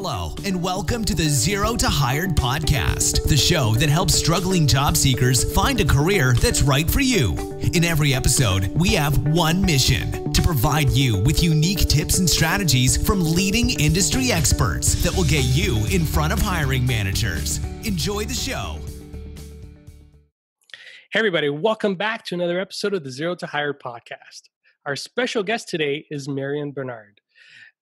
Hello, and welcome to the Zero to Hired podcast, the show that helps struggling job seekers find a career that's right for you. In every episode, we have one mission, to provide you with unique tips and strategies from leading industry experts that will get you in front of hiring managers. Enjoy the show. Hey everybody, welcome back to another episode of the Zero to Hired podcast. Our special guest today is Marian Bernard.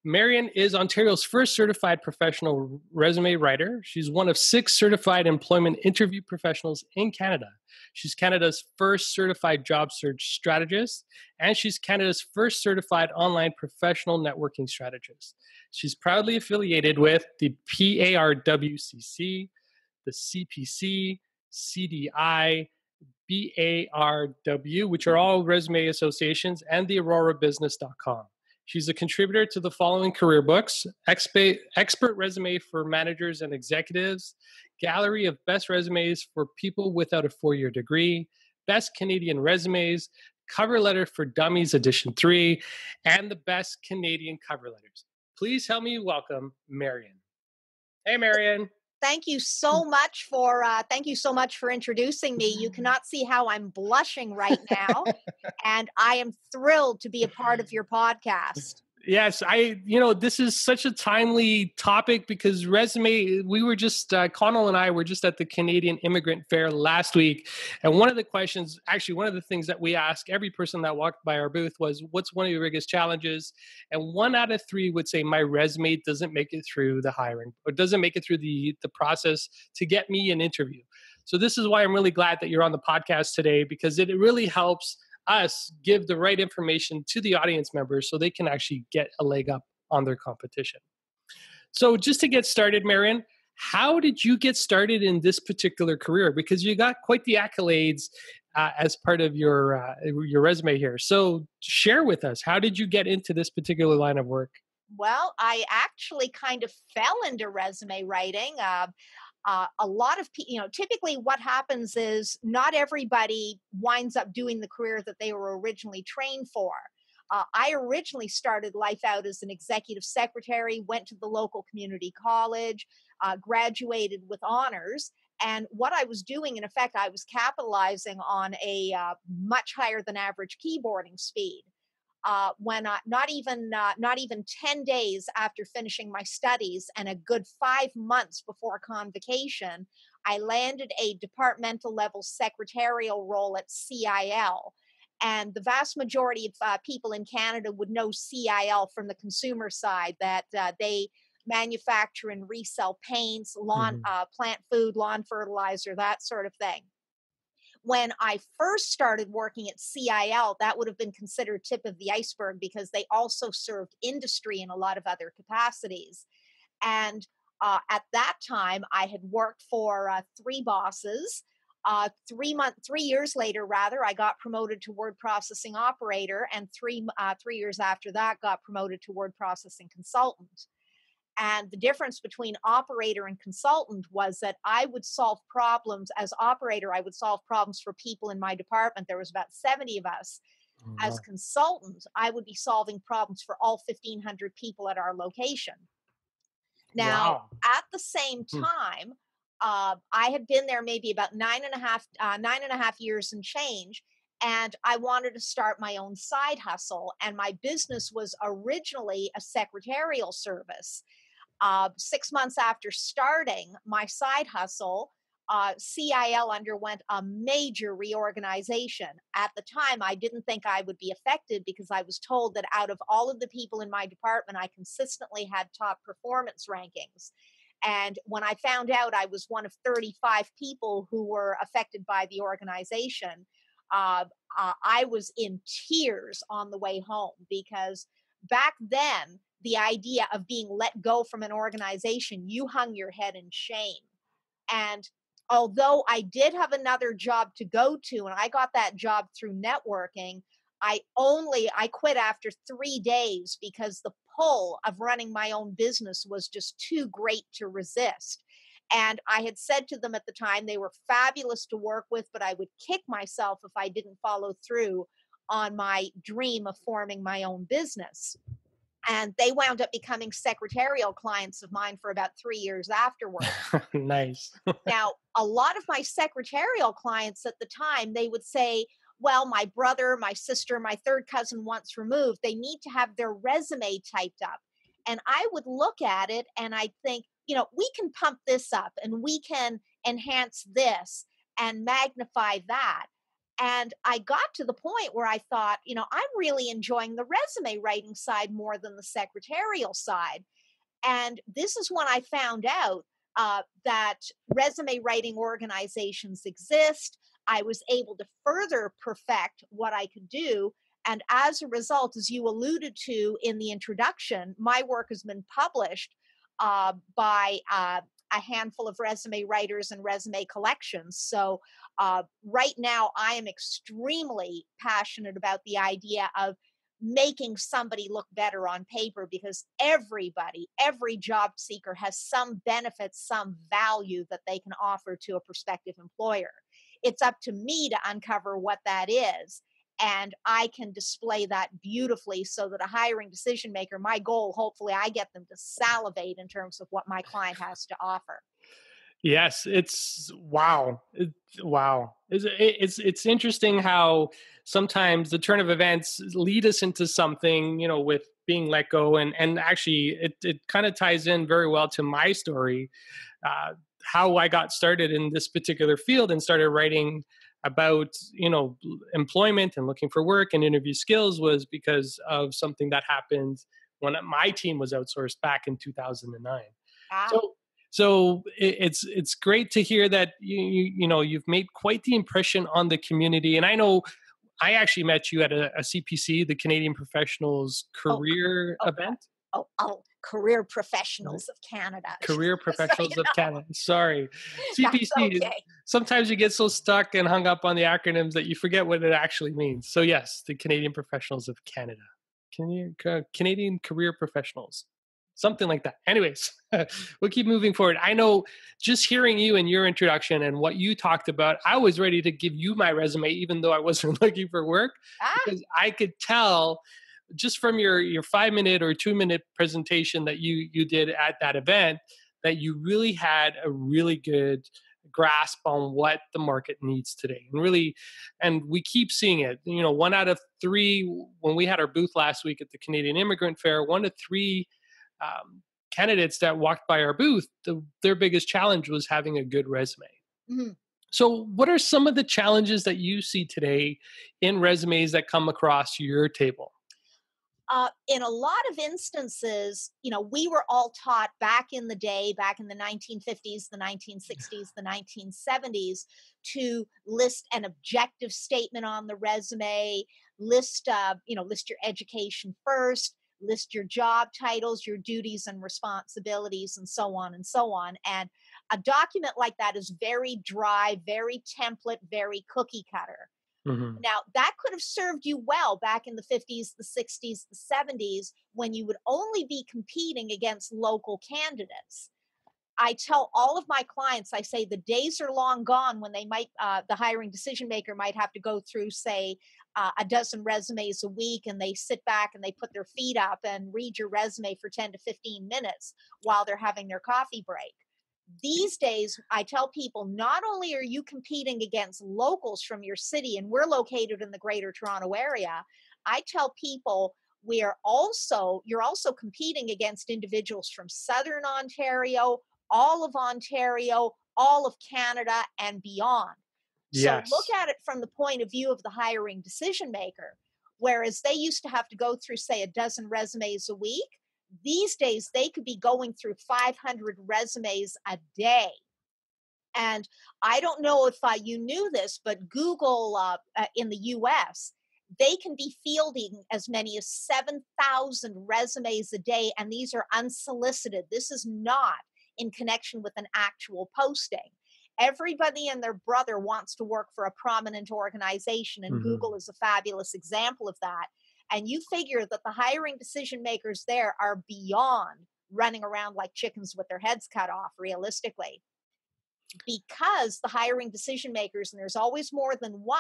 Marian is Ontario's first certified professional resume writer. She's one of 6 certified employment interview professionals in Canada. She's Canada's first certified job search strategist, and she's Canada's first certified online professional networking strategist. She's proudly affiliated with the PARWCC, the CPC, CDI, BARW, which are all resume associations, and the AuroraBusiness.com. She's a contributor to the following career books: Expert Resume for Managers and Executives, Gallery of Best Resumes for People Without a Four-Year Degree, Best Canadian Resumes, Cover Letter for Dummies Edition 3, and the Best Canadian Cover Letters. Please help me welcome Marian. Hey, Marian. Thank you so much for introducing me. You cannot see how I'm blushing right now, and I am thrilled to be a part of your podcast. Yes, this is such a timely topic because Connell and I were just at the Canadian Immigrant Fair last week. And one of the things that we ask every person that walked by our booth was, what's one of your biggest challenges? And 1 out of 3 would say, my resume doesn't make it through the hiring, or doesn't make it through the process to get me an interview. So this is why I'm really glad that you're on the podcast today, because it really helps us give the right information to the audience members so they can actually get a leg up on their competition. So just to get started, Marian, how did you get started in this particular career? Because you got quite the accolades as part of your resume here. So share with us, how did you get into this particular line of work? Well, I actually kind of fell into resume writing. A lot of people, typically what happens is not everybody winds up doing the career that they were originally trained for. I originally started life out as an executive secretary, went to the local community college, graduated with honors. And what I was doing, in effect, I was capitalizing on a much higher than average keyboarding speed. Not even 10 days after finishing my studies and a good 5 months before convocation, I landed a departmental level secretarial role at CIL. And the vast majority of people in Canada would know CIL from the consumer side, that they manufacture and resell paints, lawn, plant food, lawn fertilizer, that sort of thing. When I first started working at CIL, that would have been considered tip of the iceberg because they also served industry in a lot of other capacities. And at that time, I had worked for 3 bosses. 3 years later, rather, I got promoted to word processing operator, and 3 years after that, got promoted to word processing consultant. And the difference between operator and consultant was that I would solve problems. As operator, I would solve problems for people in my department. There was about 70 of us. Mm-hmm. As consultant, I would be solving problems for all 1,500 people at our location. Now, wow. At the same time, I had been there maybe about 9.5 years and change. And I wanted to start my own side hustle. And my business was originally a secretarial service. 6 months after starting my side hustle, CIL underwent a major reorganization. At the time, I didn't think I would be affected because I was told that out of all of the people in my department, I consistently had top performance rankings. And when I found out I was one of 35 people who were affected by the organization, I was in tears on the way home, because back then, the idea of being let go from an organization, you hung your head in shame. And although I did have another job to go to, and I got that job through networking, I quit after 3 days because the pull of running my own business was just too great to resist. And I had said to them at the time, they were fabulous to work with, but I would kick myself if I didn't follow through on my dream of forming my own business. And they wound up becoming secretarial clients of mine for about 3 years afterwards. Nice. Now, a lot of my secretarial clients at the time, they would say, well, my brother, my sister, my third cousin once removed, they need to have their resume typed up. And I would look at it and I'd think, you know, we can pump this up and we can enhance this and magnify that. And I got to the point where I thought, you know, I'm really enjoying the resume writing side more than the secretarial side. And this is when I found out that resume writing organizations exist. I was able to further perfect what I could do. And as a result, as you alluded to in the introduction, my work has been published by a handful of resume writers and resume collections. So right now, I am extremely passionate about the idea of making somebody look better on paper, because everybody, every job seeker has some benefit, some value that they can offer to a prospective employer. It's up to me to uncover what that is. And I can display that beautifully so that a hiring decision maker, my goal, hopefully I get them to salivate in terms of what my client has to offer. Yes. It's wow. It's interesting how sometimes the turn of events lead us into something, you know, with being let go. And actually it kind of ties in very well to my story, how I got started in this particular field and started writing about, you know, employment and looking for work and interview skills was because of something that happened when my team was outsourced back in 2009. Wow. So it's great to hear that you know you've made quite the impression on the community. And I know I actually met you at a CPC, the Canadian Professionals Career event. Career Professionals of Canada. Career Professionals of Canada. Sorry. CPC. Okay. Sometimes you get so stuck and hung up on the acronyms that you forget what it actually means. So yes, the Canadian Professionals of Canada. Canadian Career Professionals. Something like that. Anyways, we'll keep moving forward. I know just hearing you and your introduction and what you talked about, I was ready to give you my resume, even though I wasn't looking for work, because I could tell just from your 5-minute or 2-minute presentation that you did at that event, that you really had a really good grasp on what the market needs today. And we keep seeing it, you know, 1 out of 3, when we had our booth last week at the Canadian Immigrant Fair, 1 to 3 candidates that walked by our booth, their biggest challenge was having a good resume. Mm-hmm. So what are some of the challenges that you see today in resumes that come across your table? In a lot of instances, you know, we were all taught back in the day, back in the 1950s, the 1960s, the 1970s, to list an objective statement on the resume, list your education first, list your job titles, your duties and responsibilities, and so on and so on. And a document like that is very dry, very template, very cookie cutter. Mm-hmm. Now, that could have served you well back in the 50s, the 60s, the 70s, when you would only be competing against local candidates. I tell all of my clients, I say the days are long gone when they might, the hiring decision maker might have to go through, say, 12 resumes a week, and they sit back and they put their feet up and read your resume for 10 to 15 minutes while they're having their coffee break. These days, I tell people, not only are you competing against locals from your city, and we're located in the Greater Toronto Area, I tell people you're also competing against individuals from Southern Ontario, all of Ontario, all of Canada, and beyond. Yes. So look at it from the point of view of the hiring decision maker. Whereas they used to have to go through, say, 12 resumes a week, these days, they could be going through 500 resumes a day. And I don't know if you knew this, but Google in the US, they can be fielding as many as 7,000 resumes a day. And these are unsolicited. This is not in connection with an actual posting. Everybody and their brother wants to work for a prominent organization. And mm-hmm. Google is a fabulous example of that. And you figure that the hiring decision makers there are beyond running around like chickens with their heads cut off, realistically. Because the hiring decision makers, and there's always more than one,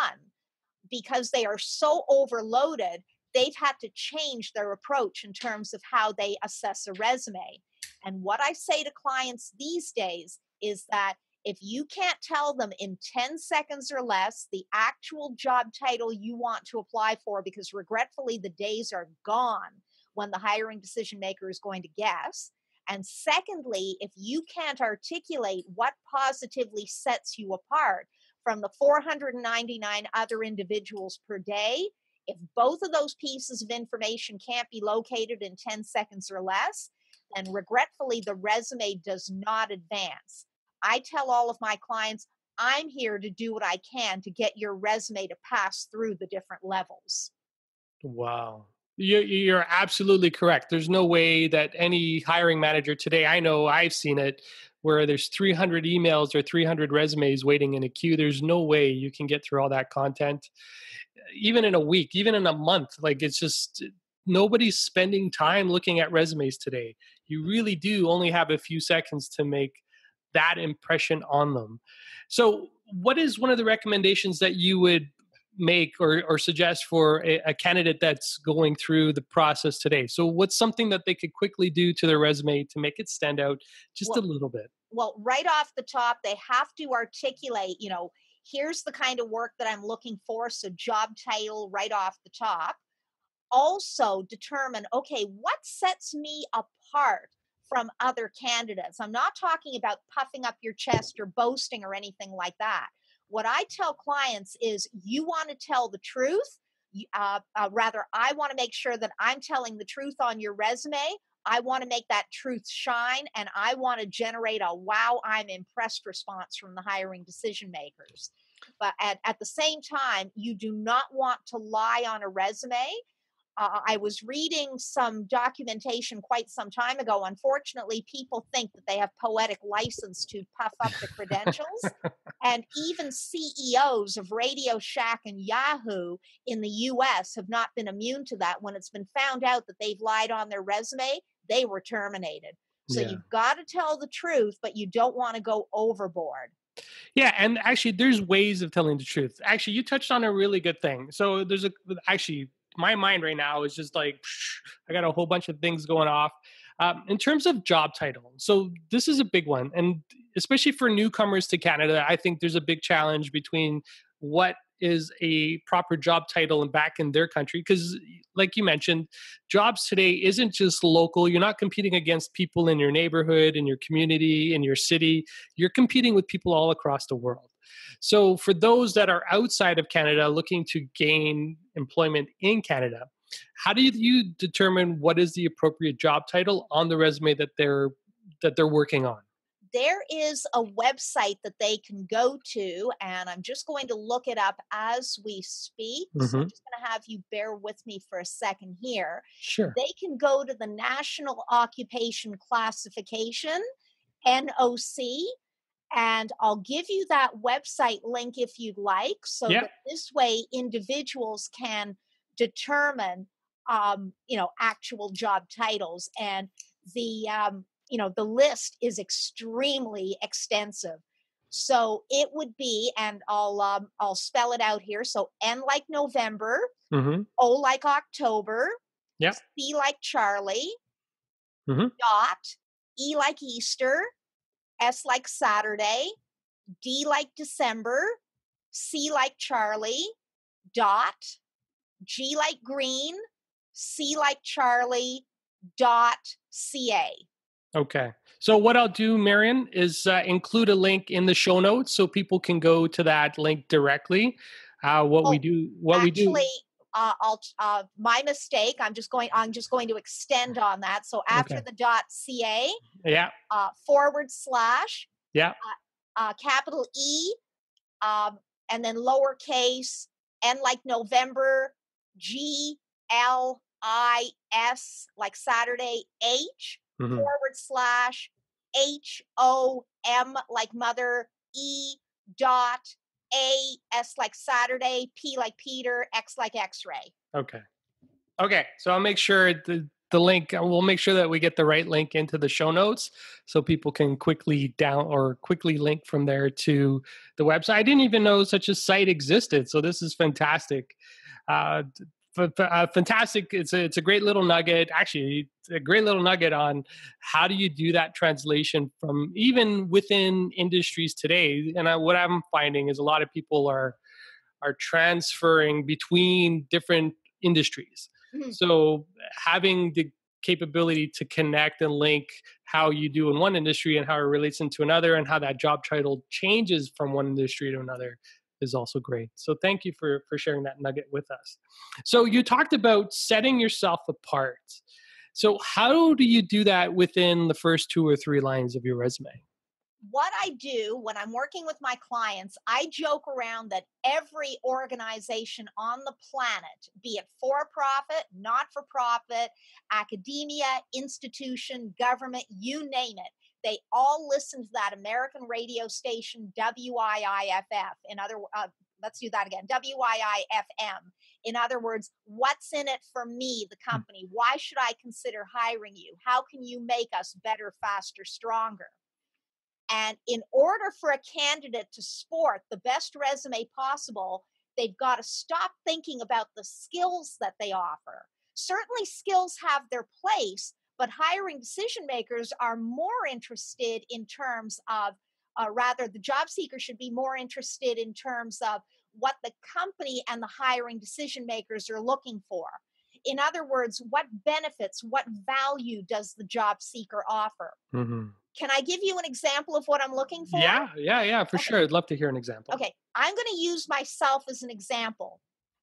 because they are so overloaded, they've had to change their approach in terms of how they assess a resume. And what I say to clients these days is that if you can't tell them in 10 seconds or less the actual job title you want to apply for, because regretfully the days are gone when the hiring decision maker is going to guess. And secondly, if you can't articulate what positively sets you apart from the 499 other individuals per day, if both of those pieces of information can't be located in 10 seconds or less, then regretfully the resume does not advance. I tell all of my clients, I'm here to do what I can to get your resume to pass through the different levels. Wow. You're absolutely correct. There's no way that any hiring manager today, I know I've seen it, where there's 300 emails or 300 resumes waiting in a queue. There's no way you can get through all that content, even in a week, even in a month. Like, it's just, nobody's spending time looking at resumes today. You really do only have a few seconds to make that impression on them. So what is one of the recommendations that you would make or suggest for a candidate that's going through the process today? So what's something that they could quickly do to their resume to make it stand out just a little bit? Well, right off the top, they have to articulate, you know, here's the kind of work that I'm looking for. So job title right off the top. Also determine, okay, what sets me apart from other candidates? I'm not talking about puffing up your chest or boasting or anything like that. What I tell clients is you want to tell the truth. I want to make sure that I'm telling the truth on your resume. I want to make that truth shine, and I want to generate a wow, I'm impressed response from the hiring decision makers. But at the same time, you do not want to lie on a resume. I was reading some documentation quite some time ago. Unfortunately, people think that they have poetic license to puff up the credentials. And even CEOs of Radio Shack and Yahoo in the US have not been immune to that. When it's been found out that they've lied on their resume, they were terminated. So you've got to tell the truth, but you don't want to go overboard. Yeah. And actually, there's ways of telling the truth. Actually, you touched on a really good thing. So there's my mind right now is just like, I got a whole bunch of things going off. In terms of job title, so this is a big one. And especially for newcomers to Canada, I think there's a big challenge between what is a proper job title and back in their country. Because like you mentioned, jobs today isn't just local. You're not competing against people in your neighborhood, in your community, in your city. You're competing with people all across the world. So for those that are outside of Canada looking to gain employment in Canada, how do you determine what is the appropriate job title on the resume that they're working on? There is a website that they can go to, and I'm just going to look it up as we speak. Mm-hmm. So I'm just going to have you bear with me for a second here. Sure. They can go to the National Occupation Classification, NOC, and I'll give you that website link if you'd like, so that this way individuals can determine, actual job titles. And the list is extremely extensive. So it would be, and I'll spell it out here. So N like November, mm-hmm. O like October, C like Charlie, mm-hmm. dot, E like Easter, S like Saturday, D like December, C like Charlie, dot, G like Green, C like Charlie, dot, CA. Okay. So what I'll do, Marian, is include a link in the show notes so people can go to that link directly. My mistake. I'm just going to extend on that. So after the .ca, / capital E, and then lowercase N like November, G L I S like Saturday, H. Mm-hmm. / HOM like mother, E dot AS like Saturday, P like Peter, X like X-ray. Okay. So I'll make sure the link, we'll make sure that we get the right link into the show notes so people can quickly link from there to the website. I didn't even know such a site existed. So this is fantastic. fantastic. It's a great little nugget. Actually, it's a great little nugget on how do you do that translation from even within industries today. And what I'm finding is a lot of people are transferring between different industries. Mm-hmm. So having the capability to connect and link how you do in one industry and how it relates into another and how that job title changes from one industry to another is also great. So thank you for sharing that nugget with us. So you talked about setting yourself apart. So how do you do that within the first 2 or 3 lines of your resume? What I do when I'm working with my clients, I joke around that every organization on the planet, be it for-profit, not-for-profit, academia, institution, government, you name it, they all listen to that American radio station, WIIFM. WIIFM. In other words, what's in it for me, the company? Why should I consider hiring you? How can you make us better, faster, stronger? And in order for a candidate to sport the best resume possible, they've got to stop thinking about the skills that they offer. Certainly skills have their place, but hiring decision makers are more interested in terms of, rather the job seeker should be more interested in terms of what the company and the hiring decision makers are looking for. In other words, what benefits, what value does the job seeker offer? Mm-hmm. Can I give you an example of what I'm looking for? Yeah, for sure. I'd love to hear an example. Okay, I'm going to use myself as an example.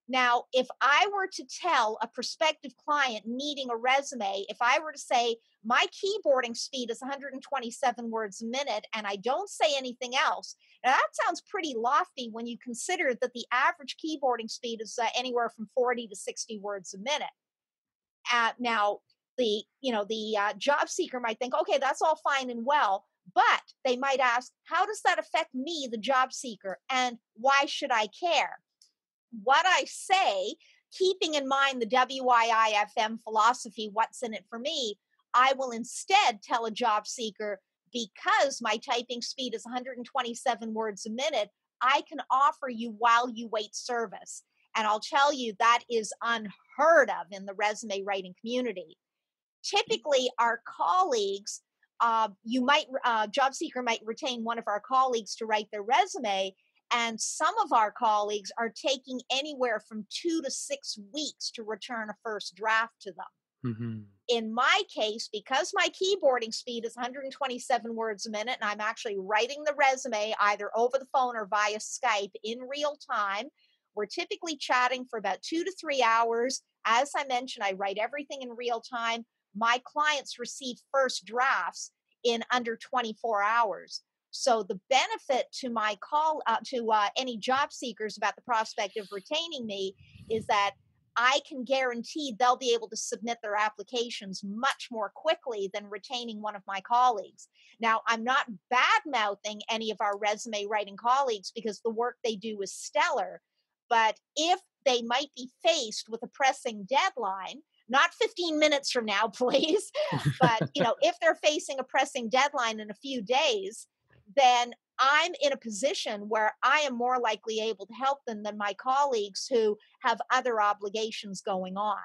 Now, if I were to tell a prospective client needing a resume, if I were to say, my keyboarding speed is 127 words a minute, and I don't say anything else, now that sounds pretty lofty when you consider that the average keyboarding speed is anywhere from 40 to 60 words a minute. Now, the job seeker might think, okay, that's all fine and well, but they might ask, how does that affect me, the job seeker, and why should I care? What I say, keeping in mind the WIIFM philosophy, what's in it for me, I will instead tell a job seeker, because my typing speed is 127 words a minute, I can offer you while you wait service. And I'll tell you, that is unheard of in the resume writing community. Typically, our colleagues, job seeker might retain one of our colleagues to write their resume, and some of our colleagues are taking anywhere from 2 to 6 weeks to return a first draft to them. Mm-hmm. In my case, because my keyboarding speed is 127 words a minute, and I'm actually writing the resume either over the phone or via Skype in real time, we're typically chatting for about 2 to 3 hours. As I mentioned, I write everything in real time. My clients receive first drafts in under 24 hours. So the benefit to my any job seekers about the prospect of retaining me is that I can guarantee they'll be able to submit their applications much more quickly than retaining one of my colleagues. Now, I'm not bad-mouthing any of our resume writing colleagues because the work they do is stellar, but if they might be faced with a pressing deadline, not 15 minutes from now, please, but if they're facing a pressing deadline in a few days, then I'm in a position where I am more likely able to help them than my colleagues who have other obligations going on.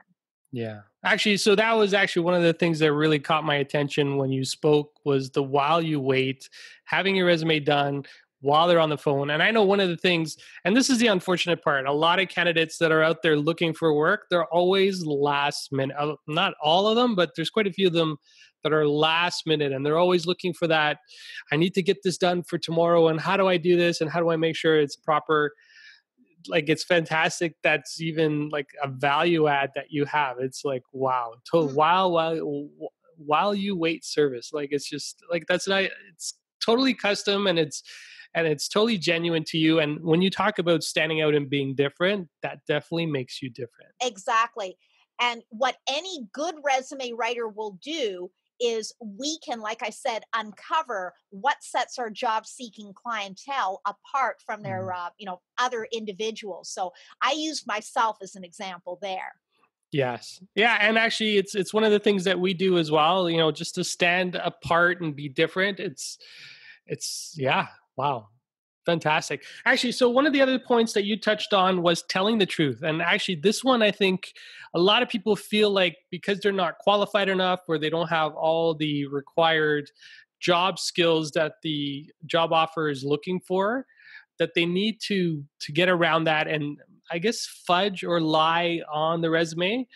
Yeah. Actually, so that was actually one of the things that really caught my attention when you spoke was the while you wait, having your resume done while they're on the phone. And I know one of the things, and this is the unfortunate part, a lot of candidates that are out there looking for work, they're always last minute. Not all of them, but there's quite a few of them that are last minute, and they're always looking for that, I need to get this done for tomorrow, and how do I do this, and how do I make sure it's proper? Like, it's fantastic. That's even like a value add that you have. It's like, wow, total while you wait service. Like, it's just like, it's totally custom, and it's totally genuine to you. And when you talk about standing out and being different, that definitely makes you different. Exactly. And what any good resume writer will do is we can, like I said, uncover what sets our job-seeking clientele apart from their, other individuals. So I used myself as an example there. Yes. Yeah. And actually it's one of the things that we do as well, just to stand apart and be different. Wow. Fantastic. Actually, so one of the other points that you touched on was telling the truth. And actually, this one, I think a lot of people feel like because they're not qualified enough or they don't have all the required job skills that the job offer is looking for, that they need to get around that and I guess fudge or lie on the resume.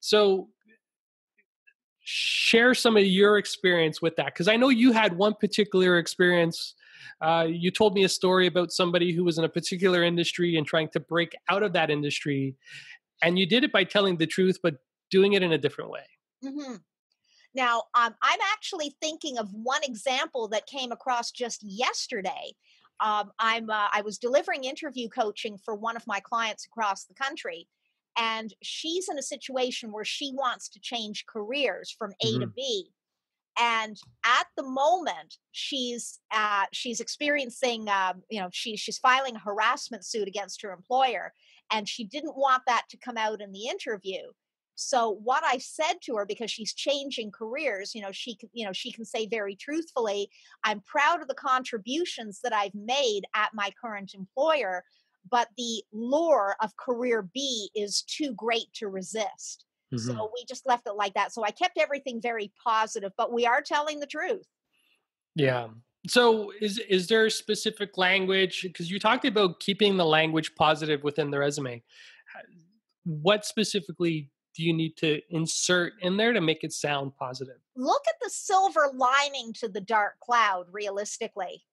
So share some of your experience with that, because I know you had one particular experience. You told me a story about somebody who was in a particular industry and trying to break out of that industry. And you did it by telling the truth, but doing it in a different way. Mm-hmm. Now, I'm actually thinking of one example that came across just yesterday. I was delivering interview coaching for one of my clients across the country. And she's in a situation where she wants to change careers from A to B. And at the moment, she's experiencing, she's filing a harassment suit against her employer, and she didn't want that to come out in the interview. So what I said to her, because she's changing careers, she can say very truthfully, I'm proud of the contributions that I've made at my current employer, but the lure of career B is too great to resist. So we just left it like that. So I kept everything very positive, but we are telling the truth. Yeah. So is there a specific language? Because you talked about keeping the language positive within the resume. What specifically do you need to insert in there to make it sound positive? Look at the silver lining to the dark cloud, realistically.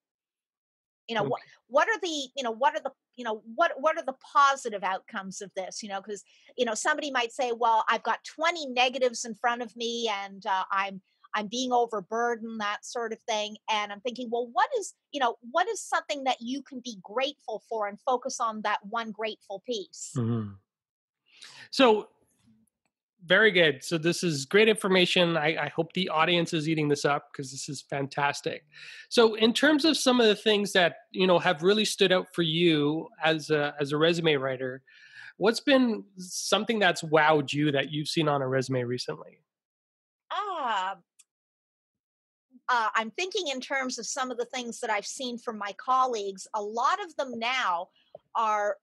What are the positive outcomes of this? Because somebody might say, well, I've got 20 negatives in front of me and I'm being overburdened, that sort of thing. And I'm thinking, well, what is something that you can be grateful for and focus on that one grateful piece? Mm-hmm. So very good. So this is great information. I hope the audience is eating this up because this is fantastic. So in terms of some of the things that, have really stood out for you as a resume writer, what's been something that's wowed you that you've seen on a resume recently? I'm thinking in terms of some of the things that I've seen from my colleagues. A lot of them now are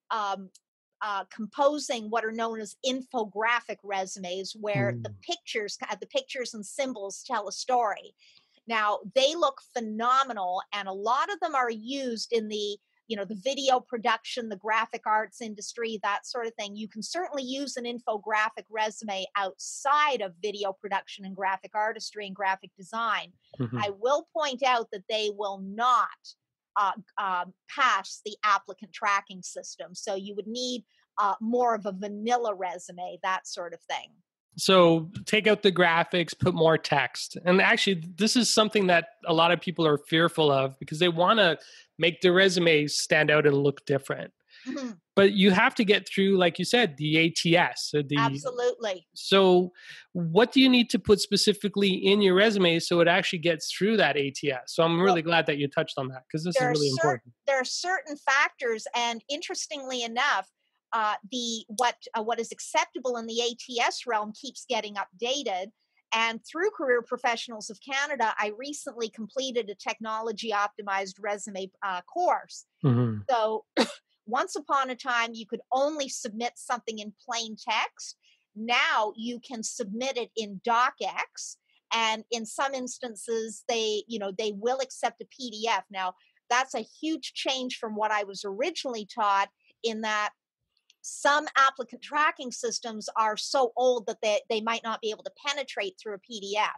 composing what are known as infographic resumes, where the pictures and symbols tell a story. Now, they look phenomenal, and a lot of them are used in the video production, the graphic arts industry, that sort of thing. You can certainly use an infographic resume outside of video production and graphic artistry and graphic design. Mm-hmm. I will point out that they will not pass the applicant tracking system. So you would need more of a vanilla resume, that sort of thing. So take out the graphics, put more text. And actually, this is something that a lot of people are fearful of because they want to make their resumes stand out and look different. Mm-hmm. But you have to get through, like you said, the ATS. Absolutely. So what do you need to put specifically in your resume so it actually gets through that ATS? So I'm really glad that you touched on that because this is really important. There are certain factors, and interestingly enough, what is acceptable in the ATS realm keeps getting updated. And through Career Professionals of Canada, I recently completed a technology-optimized resume course. Mm-hmm. So once upon a time, you could only submit something in plain text. Now you can submit it in DocX, and in some instances, they will accept a PDF. Now that's a huge change from what I was originally taught, in that some applicant tracking systems are so old that they might not be able to penetrate through a PDF.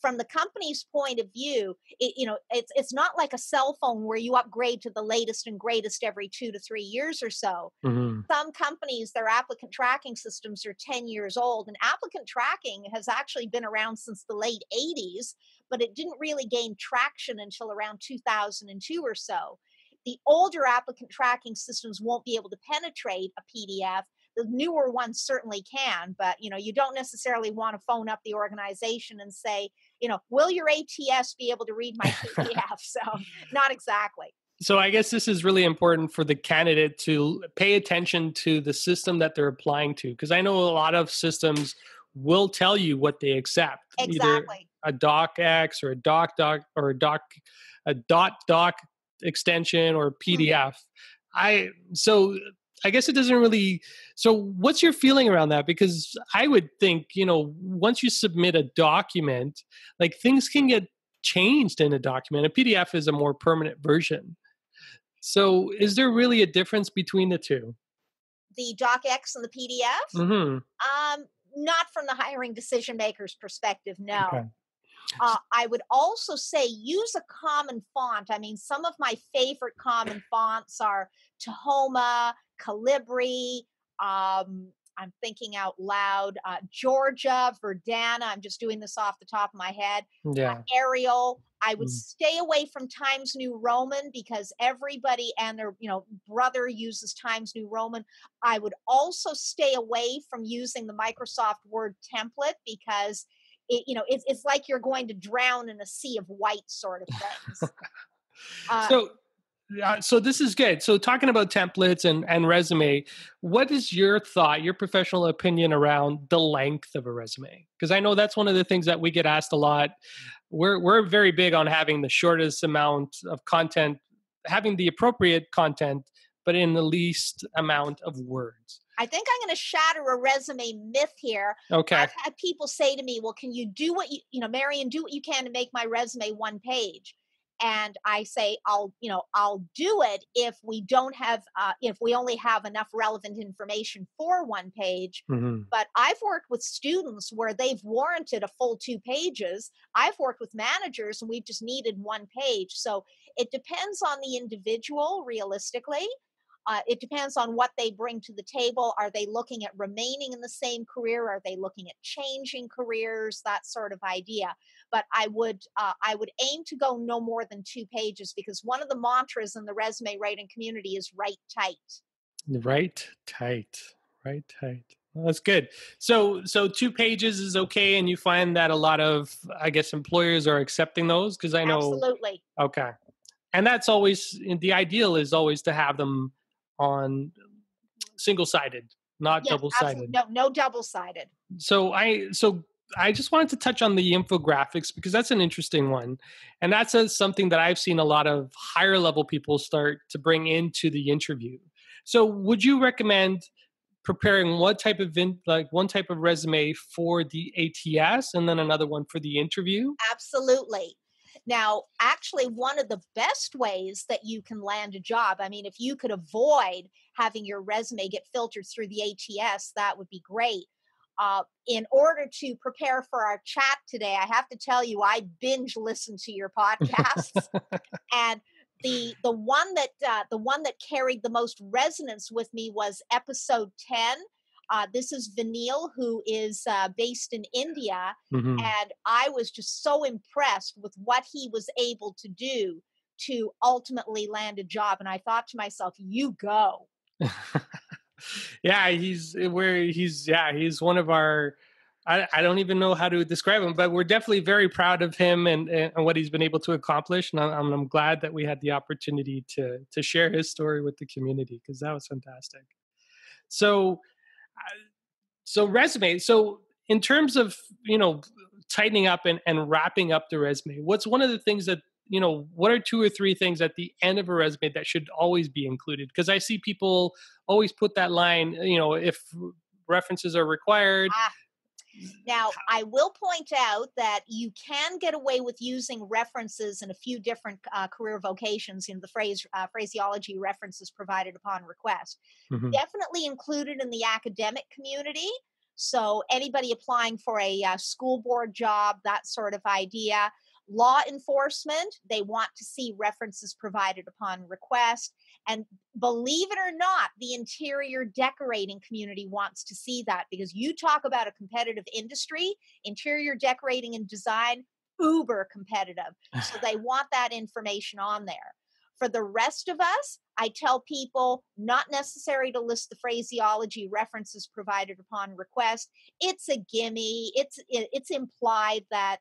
From the company's point of view, it's not like a cell phone where you upgrade to the latest and greatest every 2 to 3 years or so. Mm-hmm. Some companies, their applicant tracking systems are 10 years old, and applicant tracking has actually been around since the late 80s, but it didn't really gain traction until around 2002 or so. The older applicant tracking systems won't be able to penetrate a PDF. The newer ones certainly can, but you don't necessarily want to phone up the organization and say, will your ATS be able to read my PDF? So not exactly. So I guess this is really important for the candidate to pay attention to the system that they're applying to, because I know a lot of systems will tell you what they accept. Exactly. Either a DocX or a DocX or a DocX. extension or PDF. I guess it doesn't really, so what's your feeling around that? Because I would think, you know, once you submit a document, like things can get changed in a document. A PDF is a more permanent version. So is there really a difference between the two? The DocX and the PDF? Mm-hmm. Not from the hiring decision maker's perspective, no. Okay. I would also say use a common font. I mean, some of my favorite common fonts are Tahoma, Calibri, I'm thinking out loud, Georgia, Verdana. I'm just doing this off the top of my head. Yeah. Arial. I would stay away from Times New Roman because everybody and their, you know, brother uses Times New Roman. I would also stay away from using the Microsoft Word template because it, you know, it's like you're going to drown in a sea of white sort of things. So this is good. So talking about templates and resume, what is your thought, your professional opinion around the length of a resume? Because I know that's one of the things that we get asked a lot. We're very big on having the shortest amount of content, having the appropriate content, but in the least amount of words. I think I'm going to shatter a resume myth here. Okay. I've had people say to me, well, can you do what you know, Marian, do what you can to make my resume one page. And I say, I'll do it if we don't have, if we only have enough relevant information for one page. Mm-hmm. But I've worked with students where they've warranted a full 2 pages. I've worked with managers and we've just needed 1 page. So it depends on the individual, realistically. It depends on what they bring to the table. Are they looking at remaining in the same career? Are they looking at changing careers? That sort of idea. But I would aim to go no more than 2 pages because one of the mantras in the resume writing community is write tight. Write tight. Write tight. Well, that's good. So 2 pages is okay, and you find that a lot of, I guess, employers are accepting those because I know. Absolutely. Okay. And that's always, the ideal is always to have them on single-sided, not double-sided. No double-sided. So I just wanted to touch on the infographics because that's an interesting one. And that's something that I've seen a lot of higher level people start to bring into the interview. So would you recommend preparing one type of resume for the ATS and then another one for the interview? Absolutely. Now, actually, one of the best ways that you can land a job, I mean, if you could avoid having your resume get filtered through the ATS, that would be great. In order to prepare for our chat today, I have to tell you, I binge listened to your podcasts. And the one that carried the most resonance with me was episode 10. This is Vanil, who is based in India, mm-hmm. and I was just so impressed with what he was able to do to ultimately land a job. And I thought to myself, "You go." Yeah, he's one of our. I don't even know how to describe him, but we're definitely very proud of him and what he's been able to accomplish. And I'm glad that we had the opportunity to share his story with the community because that was fantastic. So resume. So in terms of, you know, tightening up and wrapping up the resume, what's one of the things that, you know, what are 2 or 3 things at the end of a resume that should always be included? Because I see people always put that line, you know, if references are required. Now, I will point out that you can get away with using references in a few different career vocations in the phraseology references provided upon request. Mm-hmm. Definitely included in the academic community. So anybody applying for a school board job, that sort of idea. Law enforcement, they want to see references provided upon request. And believe it or not, the interior decorating community wants to see that because you talk about a competitive industry, interior decorating and design, uber competitive. So they want that information on there. For the rest of us, I tell people not necessary to list the phraseology references provided upon request. It's a gimme. It's implied that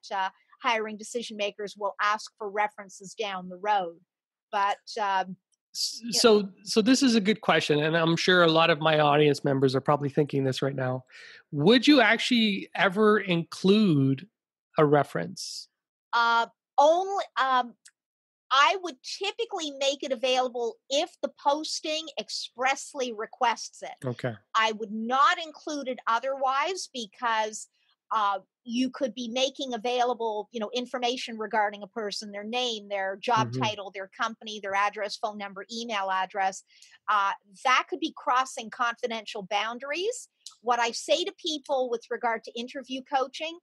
hiring decision makers will ask for references down the road. But So this is a good question. And I'm sure a lot of my audience members are probably thinking this right now. Would you actually ever include a reference? Only I would typically make it available if the posting expressly requests it. Okay. I would not include it otherwise because you could be making available, you know, information regarding a person, their name, their job title, their company, their address, phone number, email address. That could be crossing confidential boundaries. What I say to people with regard to interview coaching,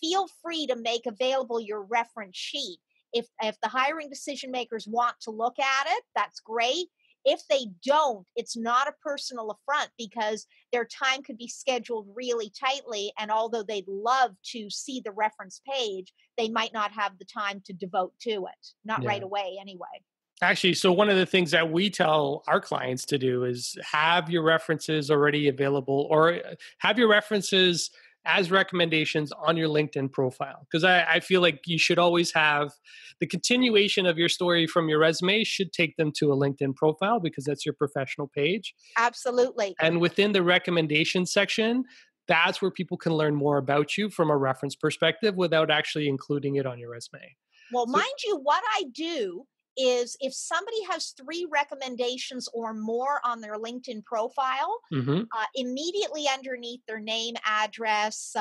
feel free to make available your reference sheet. If the hiring decision makers want to look at it, that's great. If they don't, it's not a personal affront because their time could be scheduled really tightly. And although they'd love to see the reference page, they might not have the time to devote to it. Not right away anyway. Actually, so one of the things that we tell our clients to do is have your references already available or have your references as recommendations on your LinkedIn profile. Because I feel like you should always have the continuation of your story from your resume should take them to a LinkedIn profile because that's your professional page. Absolutely. And within the recommendation section, that's where people can learn more about you from a reference perspective without actually including it on your resume. Well, so, mind you, what I do is if somebody has 3 recommendations or more on their LinkedIn profile, immediately underneath their name, address,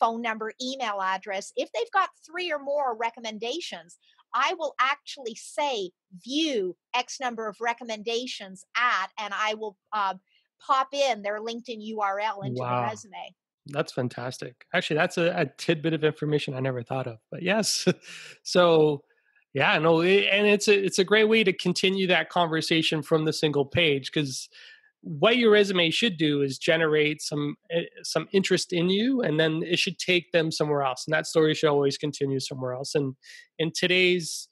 phone number, email address, if they've got 3 or more recommendations, I will actually say view X number of recommendations at, and I will pop in their LinkedIn URL into the resume. That's fantastic. Actually, that's a tidbit of information I never thought of, but yes. So yeah, no, and it's a great way to continue that conversation from the single page because what your resume should do is generate some interest in you, and then it should take them somewhere else, and that story should always continue somewhere else. And in today's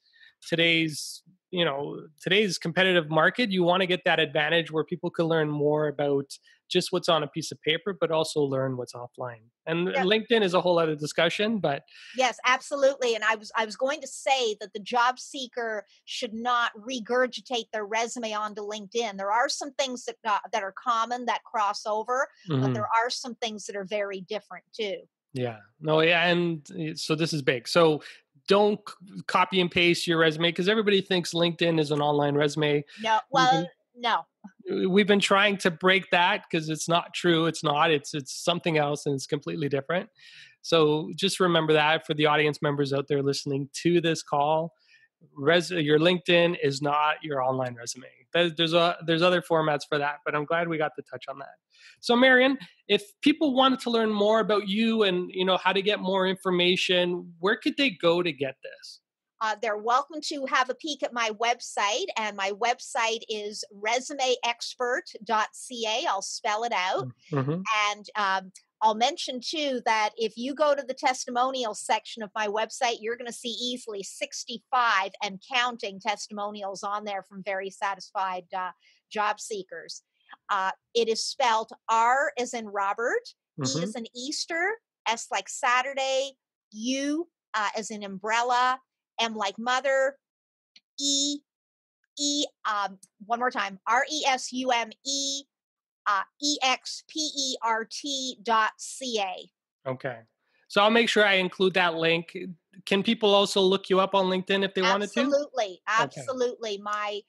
competitive market, you want to get that advantage where people can learn more about just what's on a piece of paper, but also learn what's offline. And LinkedIn is a whole other discussion, but yes, absolutely. And I was going to say that the job seeker should not regurgitate their resume onto LinkedIn. There are some things that are common that cross over, but there are some things that are very different too. Yeah. No. Yeah. And so this is big. So don't copy and paste your resume because everybody thinks LinkedIn is an online resume. No. Well, no. We've been trying to break that because it's not true. It's not. It's something else and it's completely different. So just remember that for the audience members out there listening to this call, your LinkedIn is not your online resume. There's other formats for that, but I'm glad we got to touch on that. So Marian, if people wanted to learn more about you and how to get more information, where could they go to get this? They're welcome to have a peek at my website, and my website is resumeexpert.ca. I'll spell it out. And I'll mention too that if you go to the testimonial section of my website, you're going to see easily 65 and counting testimonials on there from very satisfied job seekers. It is spelled R as in Robert, E as in Easter, S like Saturday, U as in umbrella, M like mother, one more time, R-E-S-U-M-E, E-X-P-E-R-T.ca. Okay. So I'll make sure I include that link. Can people also look you up on LinkedIn if they wanted to? Absolutely. Absolutely. Okay.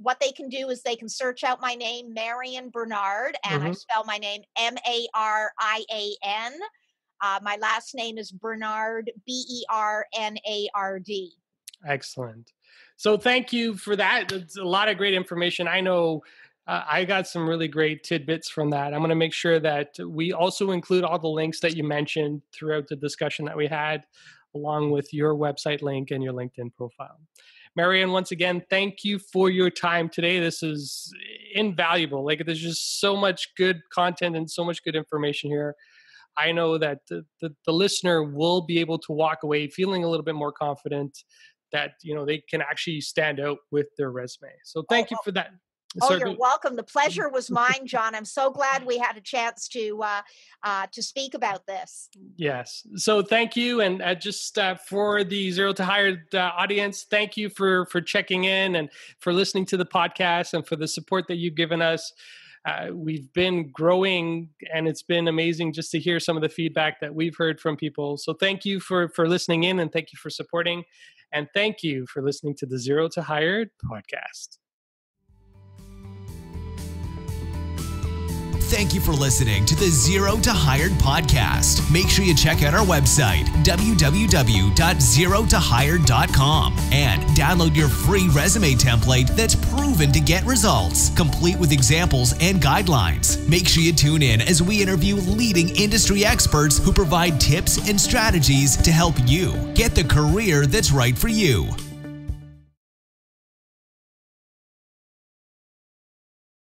What they can do is they can search out my name, Marian Bernard, and I spell my name M-A-R-I-A-N. My last name is Bernard, B-E-R-N-A-R-D. Excellent. So thank you for that. That's a lot of great information. I know I got some really great tidbits from that. I'm going to make sure that we also include all the links that you mentioned throughout the discussion that we had, along with your website link and your LinkedIn profile. Marian, once again, thank you for your time today. This is invaluable. Like, there's just so much good content and so much good information here. I know that the listener will be able to walk away feeling a little bit more confident that they can actually stand out with their resume. So thank you for that. Oh, you're welcome. The pleasure was mine, John. I'm so glad we had a chance to speak about this. Yes. So thank you. And just for the Zero to Hired audience, thank you for checking in and for listening to the podcast and for the support that you've given us. We've been growing and it's been amazing just to hear some of the feedback that we've heard from people. So thank you for listening in and thank you for supporting. And thank you for listening to the Zero to Hired podcast. Thank you for listening to the Zero to Hired podcast. Make sure you check out our website, www.zerotohired.com, and download your free resume template that's proven to get results, complete with examples and guidelines. Make sure you tune in as we interview leading industry experts who provide tips and strategies to help you get the career that's right for you.